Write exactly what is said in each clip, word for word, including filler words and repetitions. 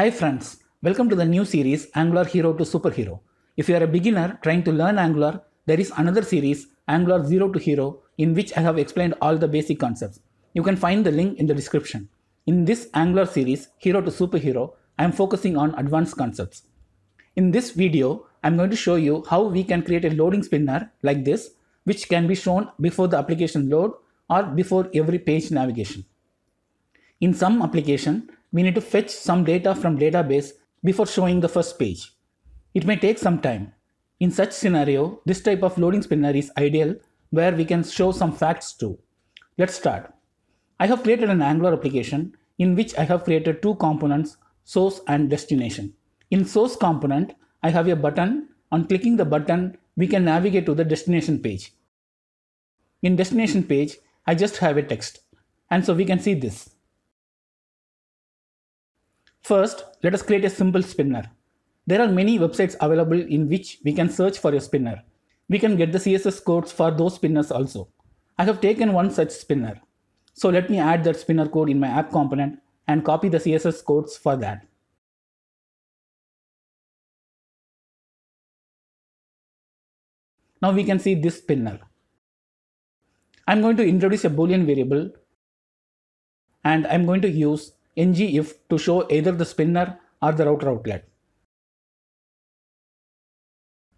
Hi friends, welcome to the new series Angular Hero to Superhero. If you are a beginner trying to learn Angular, there is another series Angular Zero to Hero in which I have explained all the basic concepts. You can find the link in the description. In this Angular series Hero to Superhero, I am focusing on advanced concepts. In this video, I am going to show you how we can create a loading spinner like this, which can be shown before the application load or before every page navigation. In some application, we need to fetch some data from database before showing the first page. It may take some time. In such scenario, this type of loading spinner is ideal where we can show some facts too. Let's start. I have created an Angular application in which I have created two components, source and destination. In source component, I have a button. On clicking the button, we can navigate to the destination page. In destination page, I just have a text. And so we can see this. First, let us create a simple spinner. There are many websites available in which we can search for a spinner. We can get the C S S codes for those spinners also. I have taken one such spinner. So let me add that spinner code in my app component and copy the C S S codes for that. Now we can see this spinner. I'm going to introduce a Boolean variable and I'm going to use ng if to show either the spinner or the router outlet.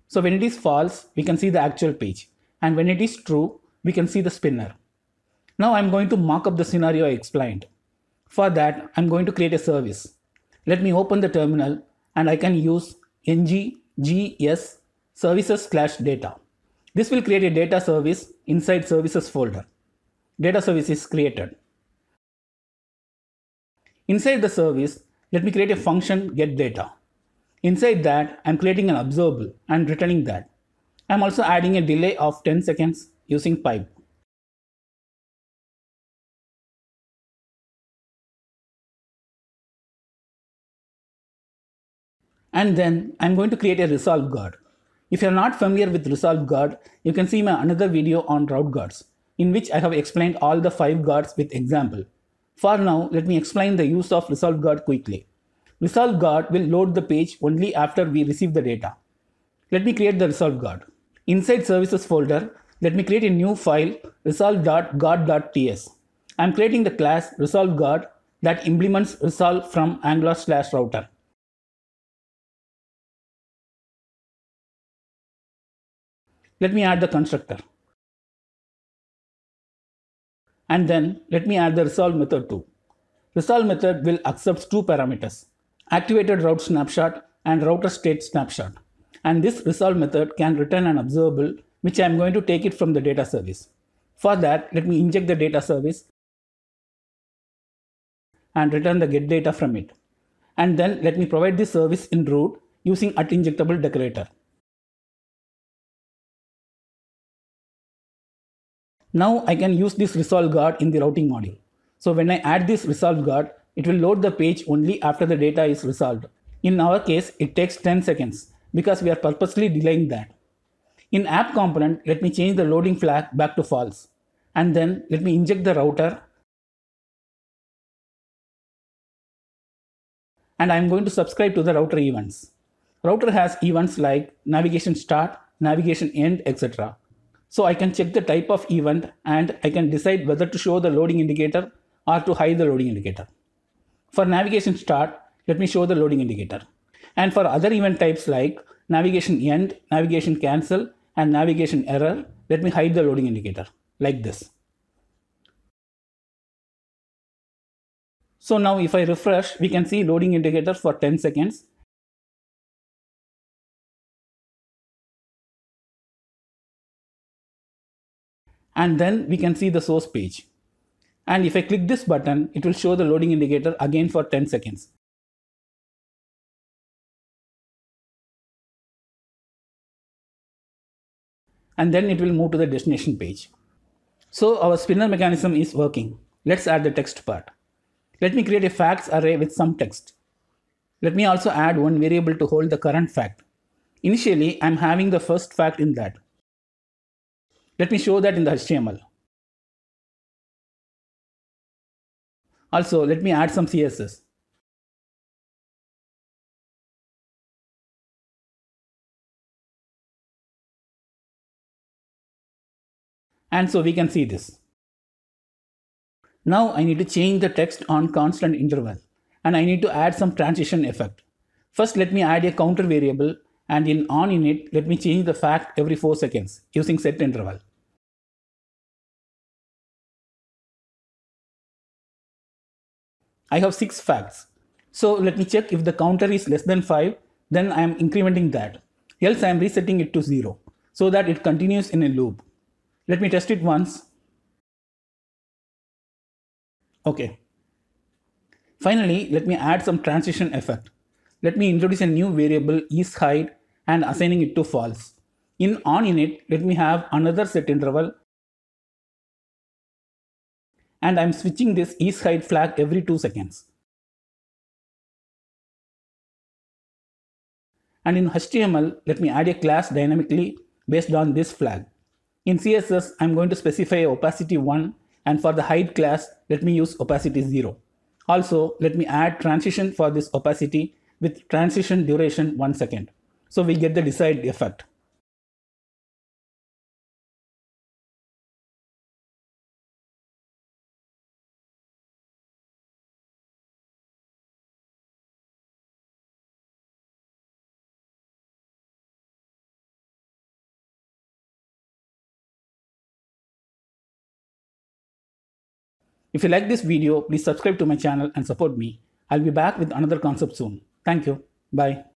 So when it is false, we can see the actual page, and when it is true, we can see the spinner. Now I'm going to mock up the scenario I explained. For that, I'm going to create a service. Let me open the terminal and I can use ng g s services slash data. This will create a data service inside services folder. Data service is created. Inside the service, let me create a function getData. Inside that, I'm creating an observable and returning that. I'm also adding a delay of ten seconds using pipe. And then I'm going to create a resolve guard. If you're not familiar with resolve guard, you can see my another video on route guards, in which I have explained all the five guards with example. For now, let me explain the use of ResolveGuard quickly. ResolveGuard will load the page only after we receive the data. Let me create the ResolveGuard. Inside services folder, let me create a new file resolve dot guard dot t s. I am creating the class ResolveGuard that implements resolve from Angular slash router. Let me add the constructor. And then let me add the resolve method too. Resolve method will accept two parameters, activated route snapshot and router state snapshot. And this resolve method can return an observable, which I am going to take it from the data service. For that, let me inject the data service and return the get data from it. And then let me provide this service in root using at injectable decorator. Now I can use this resolve guard in the routing module. So when I add this resolve guard, it will load the page only after the data is resolved. In our case, it takes ten seconds because we are purposely delaying that. In app component, let me change the loading flag back to false. And then let me inject the router. And I am going to subscribe to the router events. Router has events like navigation start, navigation end, et cetera. So I can check the type of event and I can decide whether to show the loading indicator or to hide the loading indicator. For navigation start, let me show the loading indicator. And for other event types like navigation end, navigation cancel, and navigation error, let me hide the loading indicator like this. So now if I refresh, we can see loading indicator for ten seconds. And then we can see the source page. And if I click this button, it will show the loading indicator again for ten seconds. And then it will move to the destination page. So our spinner mechanism is working. Let's add the text part. Let me create a facts array with some text. Let me also add one variable to hold the current fact. Initially, I'm having the first fact in that. Let me show that in the H T M L. Also, let me add some C S S. And so we can see this. Now I need to change the text on constant interval, and I need to add some transition effect. First, let me add a counter variable, and in onInit, let me change the fact every four seconds using set interval. I have six facts. So let me check if the counter is less than five, then I am incrementing that. Else I am resetting it to zero so that it continues in a loop. Let me test it once. Okay. Finally, let me add some transition effect. Let me introduce a new variable isHide and assigning it to false. In onInit, let me have another set interval, and I'm switching this isHide flag every two seconds. And in H T M L, let me add a class dynamically based on this flag. In C S S, I'm going to specify opacity one, and for the height class, let me use opacity zero. Also, let me add transition for this opacity with transition duration one second. So we get the desired effect. If you like this video, please subscribe to my channel and support me. I'll be back with another concept soon. Thank you. Bye.